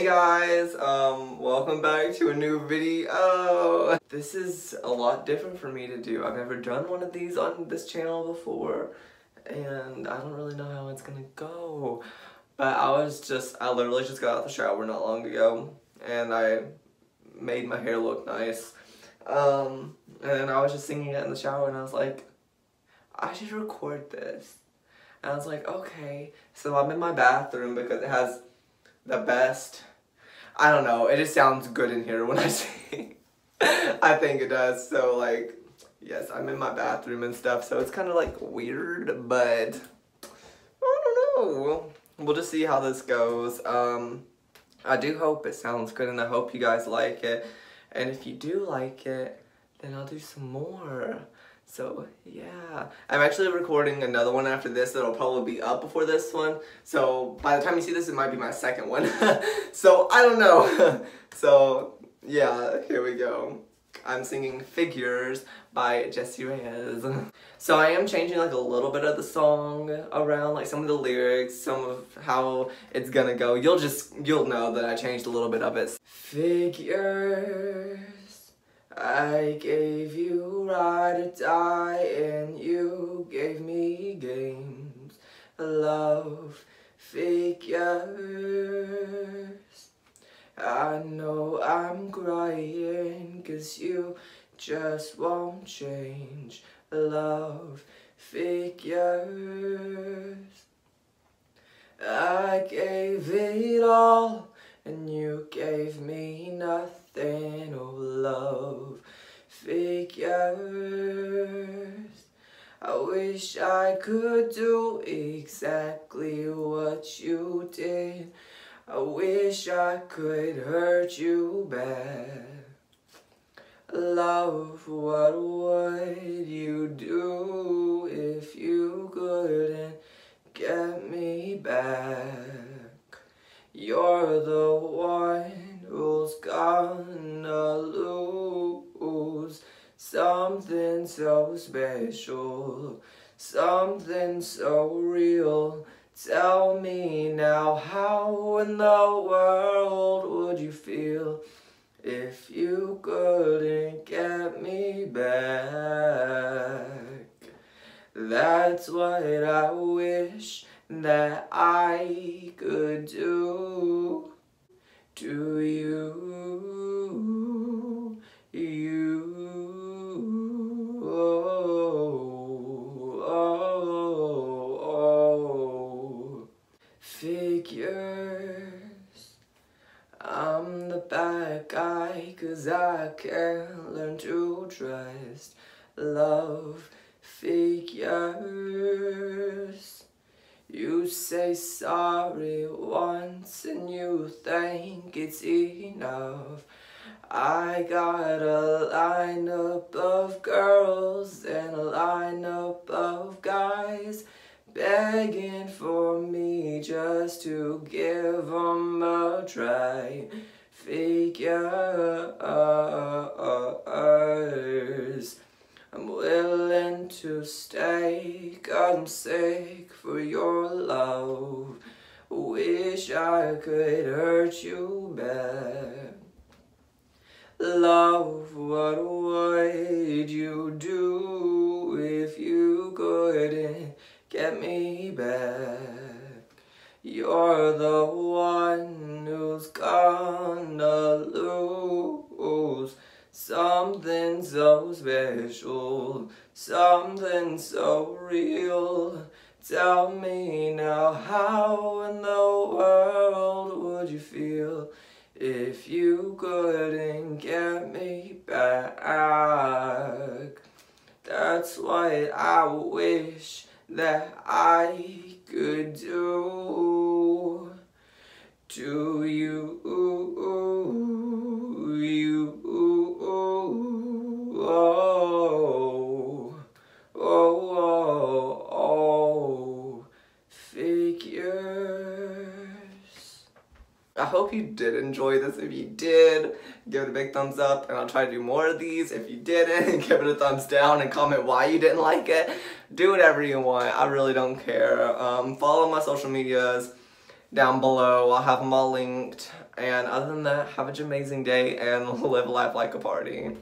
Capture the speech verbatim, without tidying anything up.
Hey guys, um, welcome back to a new video. This is a lot different for me to do. I've never done one of these on this channel before, and I don't really know how it's gonna go. But I was just, I literally just got out of the shower not long ago, and I made my hair look nice. Um, and I was just singing it in the shower, and I was like, I should record this. And I was like, okay. So I'm in my bathroom because it has the best. I don't know. It just sounds good in here when I sing. I think it does. So like, yes, I'm in my bathroom and stuff. So it's kind of like weird, but I don't know. We'll just see how this goes. Um, I do hope it sounds good, and I hope you guys like it. And if you do like it, then I'll do some more. So, yeah. I'm actually recording another one after this that'll probably be up before this one. So, by the time you see this, it might be my second one. So, I don't know. So, yeah, here we go. I'm singing Figures by Jessie Reyez. So, I am changing, like, a little bit of the song around, like, some of the lyrics, some of how it's gonna go. You'll just, you'll know that I changed a little bit of it. Figures. I gave you ride or die, and you gave me games. Love figures. I know I'm crying, 'cause you just won't change. Love figures. I gave it all, and you gave me nothing, oh love figures. I wish I could do exactly what you did. I wish I could hurt you bad. Love, what would you do if you couldn't get me back? You're the one who's gonna lose something so special, something so real. Tell me now, how in the world would you feel if you couldn't get me back? That's what I wish that I could do to you, you, oh, oh, oh. Figures. I'm the bad guy, 'cause I can't learn to trust. Love figures. You say sorry once and you think it's enough. I got a lineup of girls and a lineup of guys begging for me just to give them a try. Figures. I'm willing to stay, 'cause I'm sick for your love. Wish I could hurt you bad. Love, what would you do if you couldn't get me back? You're the one who's gonna lose something so special, something so real. Tell me now, how in the world would you feel if you couldn't get me back? That's what I wish that I could do to you, you. Oh, oh, oh, oh, figures. I hope you did enjoy this. If you did, give it a big thumbs up, and I'll try to do more of these. If you didn't, give it a thumbs down and comment why you didn't like it. Do whatever you want. I really don't care. Um, follow my social medias. down below. I'll have them all linked. And other than that, have an amazing day and live life like a party.